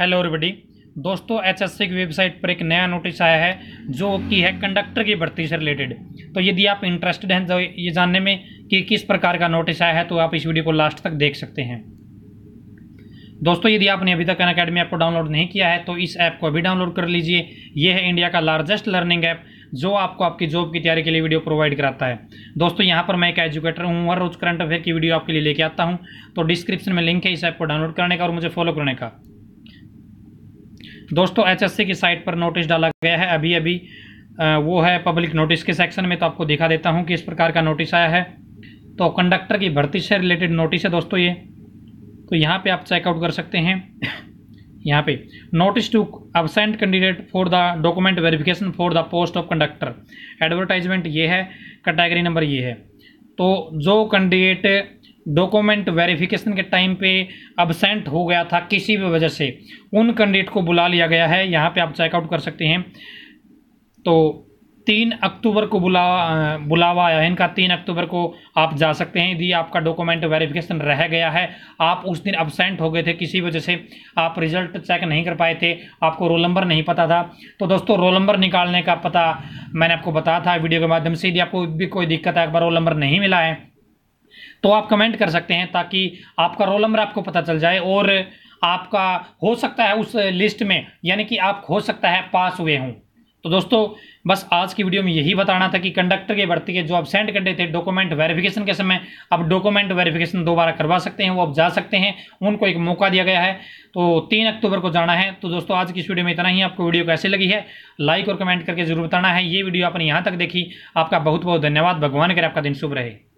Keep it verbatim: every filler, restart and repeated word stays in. Hello everybody दोस्तों, HSC की website पर एक नया नोटिस आया है जो कि है कंडक्टर की भर्ती से रिलेटेड। तो यदि आप इंटरेस्टेड हैं तो ये जानने में कि किस प्रकार का नोटिस आया है तो आप इस वीडियो को लास्ट तक देख सकते हैं। दोस्तों, यदि आपने अभी तक अन अकेडमी ऐप को डाउनलोड नहीं किया है तो इस ऐप को अभी डाउनलोड कर लीजिए। यह है इंडिया का लार्जेस्ट लर्निंग ऐप जो आपको आपकी जॉब की तैयारी के लिए वीडियो प्रोवाइड कराता है। दोस्तों, यहाँ पर मैं एक एजुकेटर हूँ, हर रोज करंट अफेयर की वीडियो आपके लिए लेके आता हूँ। तो डिस्क्रिप्शन में लिंक है इस ऐप को डाउनलोड करने का और मुझे फॉलो करने का। दोस्तों, एचएससी की साइट पर नोटिस डाला गया है अभी अभी, वो है पब्लिक नोटिस के सेक्शन में। तो आपको दिखा देता हूँ कि इस प्रकार का नोटिस आया है। तो कंडक्टर की भर्ती से रिलेटेड नोटिस है दोस्तों ये। तो यहाँ पे आप चेकआउट कर सकते हैं। यहाँ पे notice to absent candidate for the document verification for the post of conductor. Advertisement ये है, कैटेगरी नंबर ये है। तो जो कैंडिडेट डॉक्यूमेंट वेरिफिकेशन के टाइम पे एब्सेंट हो गया था किसी भी वजह से, उन कैंडिडेट को बुला लिया गया है। यहाँ पे आप चेकआउट कर सकते हैं। तो तीन अक्टूबर को बुलावा बुलावा आया है इनका। तीन अक्टूबर को आप जा सकते हैं। यदि आपका डॉक्यूमेंट वेरिफिकेशन रह गया है, आप उस दिन एब्सेंट हो गए थे किसी वजह से, आप रिजल्ट चेक नहीं कर पाए थे, आपको रोल नंबर नहीं पता था, तो दोस्तों रोल नंबर निकालने का पता मैंने आपको बताया था वीडियो के माध्यम से। यदि आपको भी कोई दिक्कत है, अगर रोल नंबर नहीं मिला है तो आप कमेंट कर सकते हैं ताकि आपका रोल नंबर आपको पता चल जाए और आपका हो सकता है उस लिस्ट में, यानी कि आप हो सकता है पास हुए हों। तो दोस्तों, बस आज की वीडियो में यही बताना था कि कंडक्टर की भर्ती के जो एब्सेंट कैंडिडेट थे डॉक्यूमेंट वेरिफिकेशन के समय, अब डॉक्यूमेंट वेरिफिकेशन दोबारा करवा सकते हैं, वो अब जा सकते हैं, उनको एक मौका दिया गया है। तो तीन अक्टूबर को जाना है। तो दोस्तों, आज की इस वीडियो में इतना ही। आपको वीडियो कैसी लगी है लाइक और कमेंट करके जरूर बताना है। ये वीडियो आपने यहाँ तक देखी, आपका बहुत बहुत धन्यवाद। भगवान करे आपका दिन शुभ रहे।